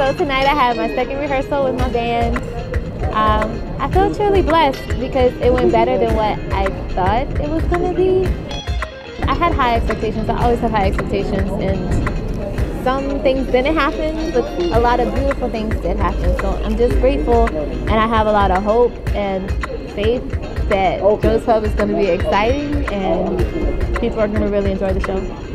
So tonight I had my second rehearsal with my band. I feel truly blessed because it went better than what I thought it was going to be. I had high expectations. I always have high expectations, and some things didn't happen, but a lot of beautiful things did happen. So I'm just grateful, and I have a lot of hope and faith that Joe's Pub is going to be exciting and people are going to really enjoy the show.